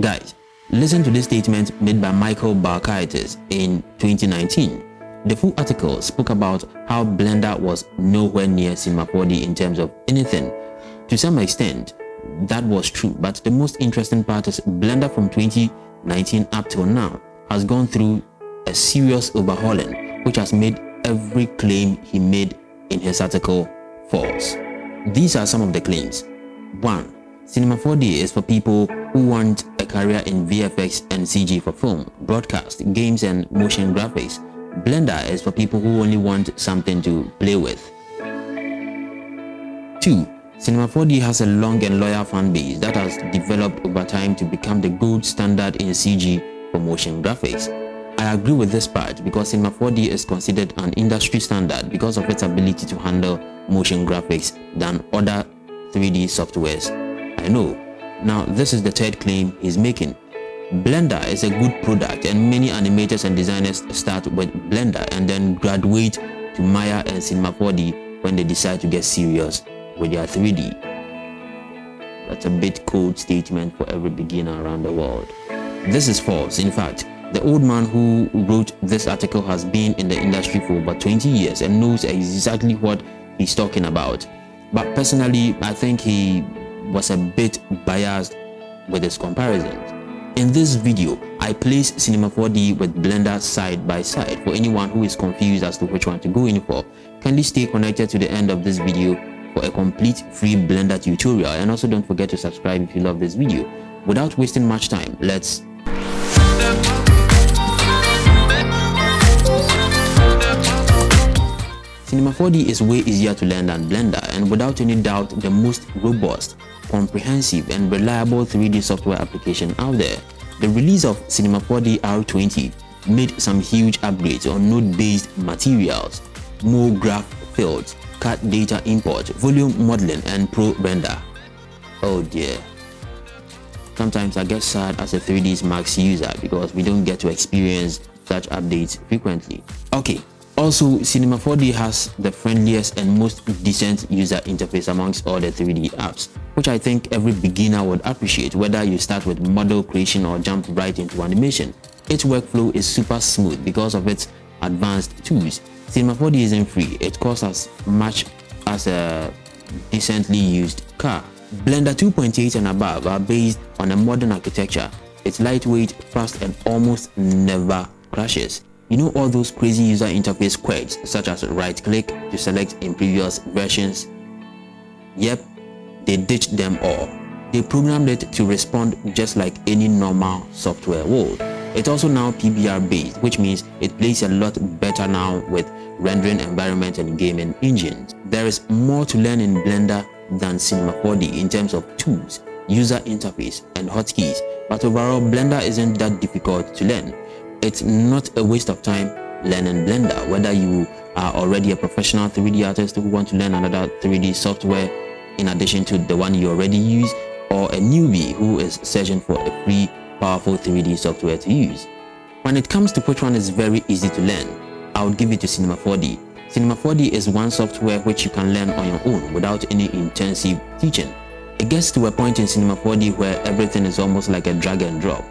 Guys, listen to this statement made by Michael Barkaitis in 2019. The full article spoke about how Blender was nowhere near Cinema 4D in terms of anything. To some extent, that was true, but the most interesting part is Blender from 2019 up till now has gone through a serious overhauling, which has made every claim he made in his article false. These are some of the claims. 1. Cinema 4D is for people who want a career in VFX and CG for film, broadcast, games and motion graphics. Blender is for people who only want something to play with. 2. Cinema 4D has a long and loyal fan base that has developed over time to become the gold standard in CG for motion graphics. I agree with this part because Cinema 4D is considered an industry standard because of its ability to handle motion graphics than other 3D softwares I know. Now, this is the third claim he's making. Blender is a good product and many animators and designers start with Blender and then graduate to Maya and Cinema 4D when they decide to get serious with their 3D. That's a bit cold statement for every beginner around the world. This is false. In fact, the old man who wrote this article has been in the industry for about 20 years and knows exactly what he's talking about. But personally, I think he was a bit biased with his comparisons. In this video, I place Cinema 4D with Blender side by side for anyone who is confused as to which one to go in for. Kindly stay connected to the end of this video for a complete free Blender tutorial, and also don't forget to subscribe if you love this video. Without wasting much time, let's... Cinema 4D is way easier to learn than Blender, and without any doubt the most robust, comprehensive and reliable 3D software application out there. The release of Cinema 4D R20 made some huge upgrades on node-based materials, MoGraph fields, cut data import, volume modeling, and ProRender. Oh dear. Sometimes I get sad as a 3ds Max user because we don't get to experience such updates frequently. Okay. Also, Cinema 4D has the friendliest and most decent user interface amongst all the 3D apps, which I think every beginner would appreciate, whether you start with model creation or jump right into animation. Its workflow is super smooth because of its advanced tools. Cinema 4D isn't free, it costs as much as a decently used car. Blender 2.8 and above are based on a modern architecture. It's lightweight, fast and almost never crashes. You know all those crazy user interface quirks such as right-click to select in previous versions? Yep, they ditched them all. They programmed it to respond just like any normal software would. It's also now PBR based, which means it plays a lot better now with rendering environment and gaming engines. There is more to learn in Blender than Cinema 4D in terms of tools, user interface and hotkeys, but overall Blender isn't that difficult to learn. It's not a waste of time learning Blender, whether you are already a professional 3D artist who want to learn another 3D software in addition to the one you already use, or a newbie who is searching for a free, powerful 3D software to use. When it comes to which one is very easy to learn, I would give it to Cinema 4D. Cinema 4D is one software which you can learn on your own without any intensive teaching. It gets to a point in Cinema 4D where everything is almost like a drag and drop.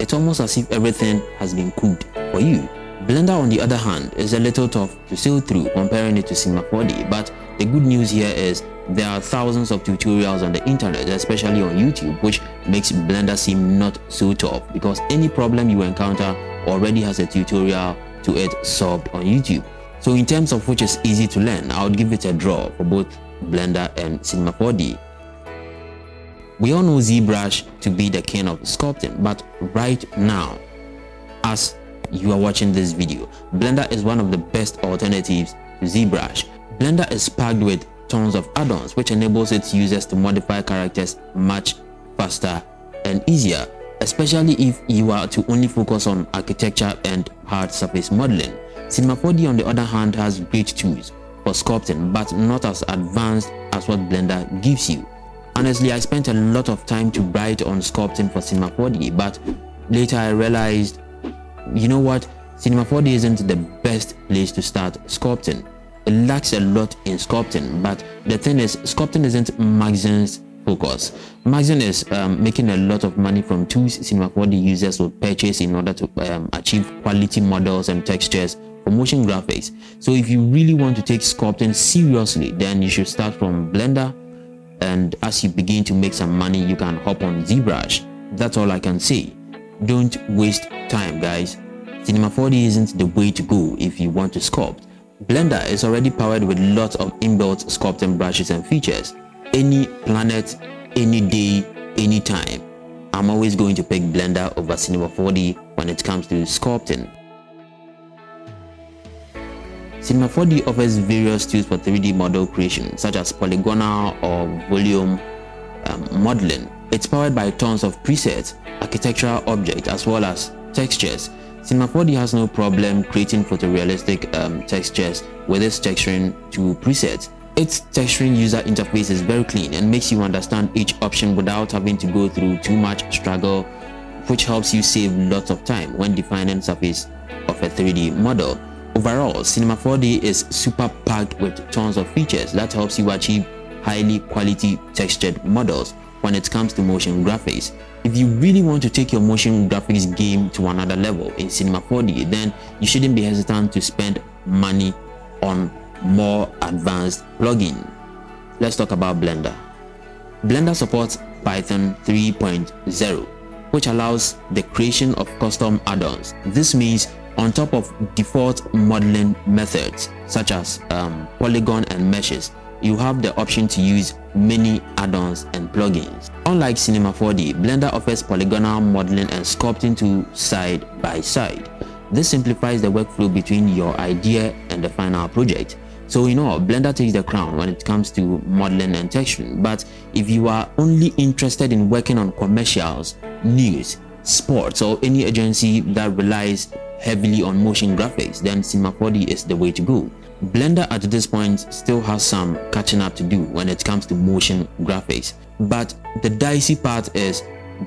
It's almost as if everything has been cooked for you. Blender, on the other hand, is a little tough to sail through comparing it to Cinema 4D, but the good news here is there are thousands of tutorials on the internet, especially on YouTube, which makes Blender seem not so tough because any problem you encounter already has a tutorial to it solved on YouTube. So in terms of which is easy to learn, I would give it a draw for both Blender and Cinema 4D. We all know ZBrush to be the king of sculpting, but right now, as you are watching this video, Blender is one of the best alternatives to ZBrush. Blender is packed with tons of add-ons, which enables its users to modify characters much faster and easier, especially if you are to only focus on architecture and hard surface modeling. Cinema 4D, on the other hand, has great tools for sculpting, but not as advanced as what Blender gives you. Honestly, I spent a lot of time to write on sculpting for Cinema 4D, but later I realized, you know what, Cinema 4D isn't the best place to start sculpting. It lacks a lot in sculpting, but the thing is, sculpting isn't Maxon's focus. Maxon is making a lot of money from tools Cinema 4D users will purchase in order to achieve quality models and textures for motion graphics. So if you really want to take sculpting seriously, then you should start from Blender, and as you begin to make some money, you can hop on ZBrush. That's all I can say. Don't waste time, guys. Cinema 4D isn't the way to go if you want to sculpt. Blender is already powered with lots of inbuilt sculpting brushes and features. Any planet, any day, any time. I'm always going to pick Blender over Cinema 4D when it comes to sculpting. Cinema 4D offers various tools for 3D model creation, such as polygonal or volume modeling. It's powered by tons of presets, architectural objects, as well as textures. Cinema 4D has no problem creating photorealistic textures with its texturing tool presets. Its texturing user interface is very clean and makes you understand each option without having to go through too much struggle, which helps you save lots of time when defining surface of a 3D model. Overall, Cinema 4D is super packed with tons of features that helps you achieve highly quality textured models. When it comes to motion graphics, if you really want to take your motion graphics game to another level in Cinema 4D, then you shouldn't be hesitant to spend money on more advanced plugin. Let's talk about Blender. Blender supports Python 3.0, which allows the creation of custom add-ons. This means on top of default modeling methods such as polygon and meshes, you have the option to use many add-ons and plugins. Unlike Cinema 4D, Blender offers polygonal modeling and sculpting to side by side. This simplifies the workflow between your idea and the final project. So you know, Blender takes the crown when it comes to modeling and texturing. But if you are only interested in working on commercials, news, sports, or any agency that relies heavily on motion graphics, then Cinema 4D is the way to go. Blender at this point still has some catching up to do when it comes to motion graphics, but the dicey part is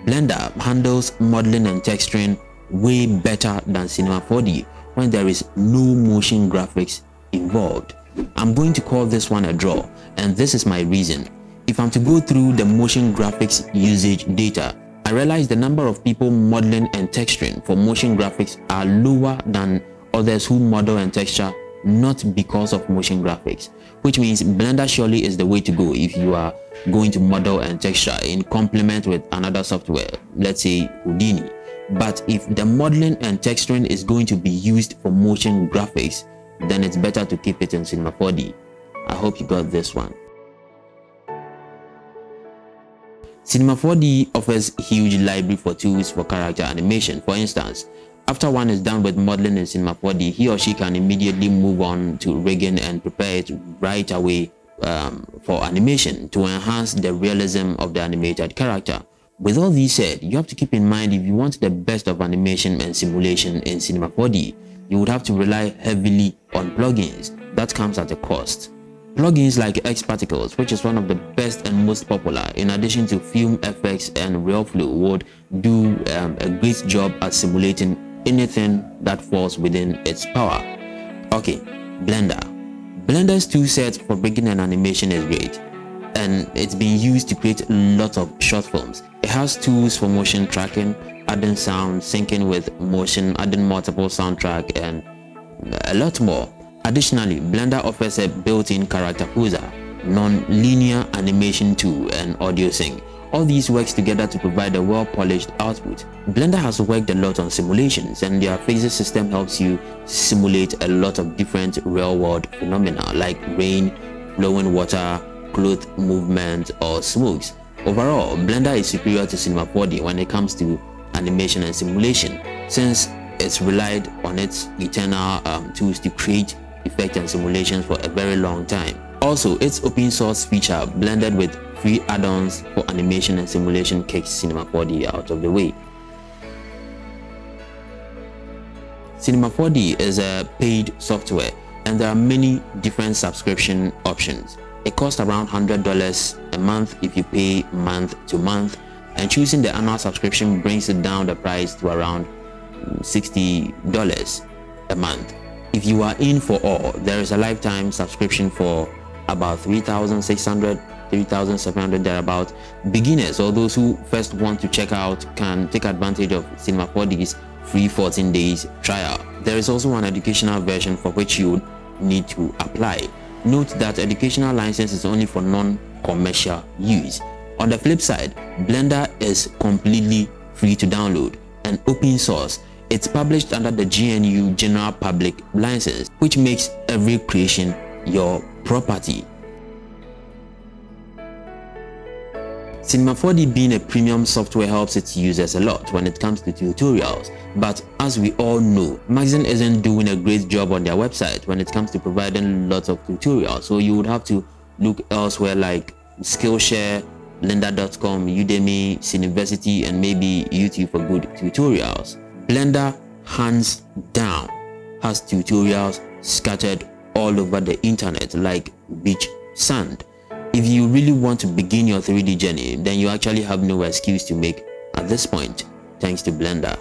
Blender handles modeling and texturing way better than Cinema 4D when there is no motion graphics involved. I'm going to call this one a draw, and this is my reason. If I'm to go through the motion graphics usage data, I realize the number of people modeling and texturing for motion graphics are lower than others who model and texture not because of motion graphics, which means Blender surely is the way to go if you are going to model and texture in complement with another software, let's say Houdini. But if the modeling and texturing is going to be used for motion graphics, then it's better to keep it in Cinema 4D. I hope you got this one. Cinema 4D offers huge library for tools for character animation. For instance, after one is done with modeling in Cinema 4D, he or she can immediately move on to rigging and prepare it right away for animation to enhance the realism of the animated character. With all this said, you have to keep in mind if you want the best of animation and simulation in Cinema 4D, you would have to rely heavily on plugins. That comes at a cost. Plugins like X-Particles, which is one of the best and most popular, in addition to Film FX and RealFlow, would do a great job at simulating anything that falls within its power. Okay, Blender. Blender's toolset for rigging and animation is great, and it's been used to create lots of short films. It has tools for motion tracking, adding sound, syncing with motion, adding multiple soundtrack, and a lot more. Additionally, Blender offers a built-in character poser, non-linear animation tool, and audio sync. All these works together to provide a well-polished output. Blender has worked a lot on simulations, and their physics system helps you simulate a lot of different real-world phenomena like rain, flowing water, cloth movement, or smokes. Overall, Blender is superior to Cinema 4D when it comes to animation and simulation, since it's relied on its internal tools to create effect and simulations for a very long time. Also, its open source feature blended with free add-ons for animation and simulation kicks Cinema 4D out of the way. Cinema 4D is a paid software, and there are many different subscription options. It costs around $100 a month if you pay month to month, and choosing the annual subscription brings it down the price to around $60 a month. If you are in for all, there is a lifetime subscription for about $3,600 3,700 thereabout. Beginners or those who first want to check out can take advantage of Cinema 4D's free 14 days trial. There is also an educational version for which you need to apply. Note that educational license is only for non-commercial use. On the flip side, Blender is completely free to download and open source. It's published under the GNU General Public License, which makes every creation your property. Cinema 4D being a premium software helps its users a lot when it comes to tutorials, but as we all know, Maxon isn't doing a great job on their website when it comes to providing lots of tutorials, so you would have to look elsewhere like Skillshare, Lynda.com, Udemy, Cineversity, and maybe YouTube for good tutorials. Blender, hands down, has tutorials scattered all over the internet like beach sand. If you really want to begin your 3D journey, then you actually have no excuse to make at this point, thanks to Blender.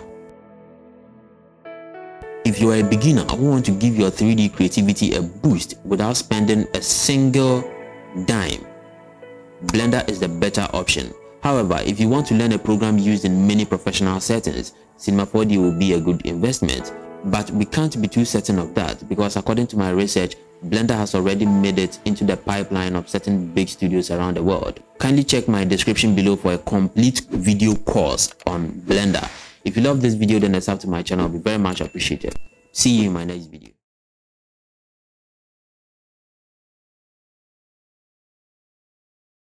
If you are a beginner who wants to give your 3D creativity a boost without spending a single dime, Blender is the better option. However, if you want to learn a program used in many professional settings, Cinema 4D will be a good investment. But we can't be too certain of that because according to my research, Blender has already made it into the pipeline of certain big studios around the world. Kindly check my description below for a complete video course on Blender. If you love this video, then a sub to my channel will be very much appreciated. See you in my next video.